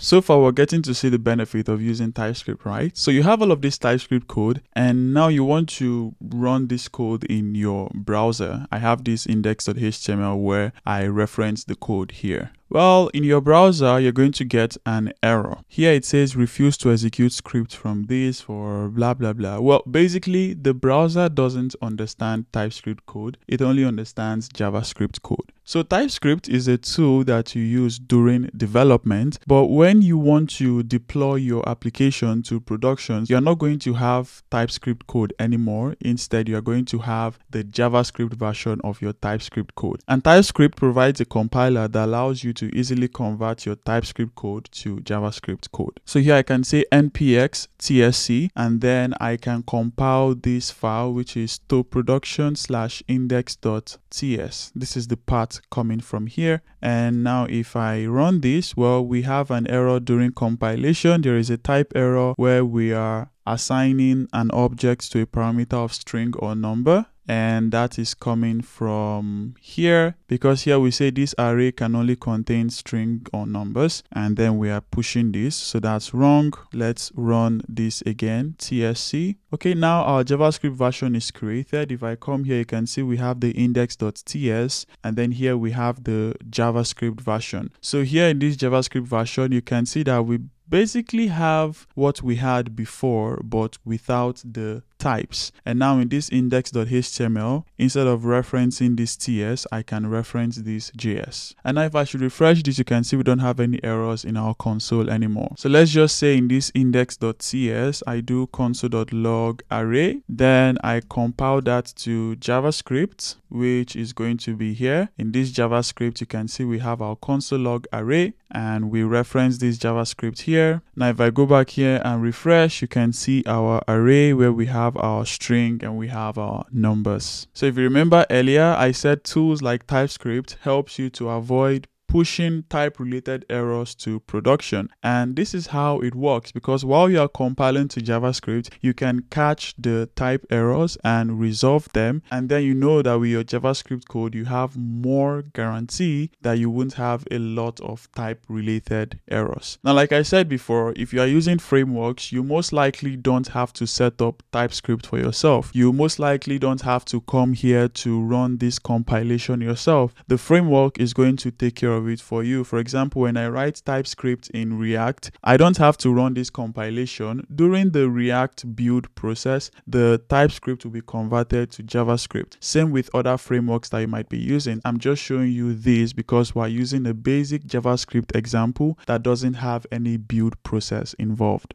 So far, we're getting to see the benefit of using TypeScript, right? So you have all of this TypeScript code, and now you want to run this code in your browser. I have this index.html where I reference the code here. Well, in your browser, you're going to get an error. Here it says refuse to execute script from this for blah, blah, blah. Well, basically, the browser doesn't understand TypeScript code. It only understands JavaScript code. So TypeScript is a tool that you use during development, but when you want to deploy your application to production, you're not going to have TypeScript code anymore. Instead, you're going to have the JavaScript version of your TypeScript code. And TypeScript provides a compiler that allows you to easily convert your TypeScript code to JavaScript code. So here I can say npx TSC, and then I can compile this file, which is to production/index.ts. This is the part coming from here. And now if I run this, well, we have an error during compilation. There is a type error where we are assigning an object to a parameter of string or number. And that is coming from here, because here we say this array can only contain string or numbers, and then we are pushing this. So that's wrong. Let's run this again, TSC. Okay, now our JavaScript version is created. If I come here, you can see we have the index.ts, and then here we have the JavaScript version. So here in this JavaScript version, you can see that we basically have what we had before, but without the types. And now in this index.html, instead of referencing this TS, I can reference this JS. And now if I should refresh this, you can see we don't have any errors in our console anymore. So let's just say in this index.ts, I do console.log array, then I compile that to JavaScript, which is going to be here. In this JavaScript, you can see we have our console log array, and we reference this JavaScript here. Now if I go back here and refresh, you can see our array where we have our string and we have our numbers. So if you remember earlier, I said tools like TypeScript helps you to avoid pushing type-related errors to production. And this is how it works, because while you are compiling to JavaScript, you can catch the type errors and resolve them. And then you know that with your JavaScript code, you have more guarantee that you won't have a lot of type-related errors. Now, like I said before, if you are using frameworks, you most likely don't have to set up TypeScript for yourself. You most likely don't have to come here to run this compilation yourself. The framework is going to take care of it for you. For example, when I write TypeScript in React, I don't have to run this compilation. During the React build process, the TypeScript will be converted to JavaScript. Same with other frameworks that you might be using. I'm just showing you this because we're using a basic JavaScript example that doesn't have any build process involved.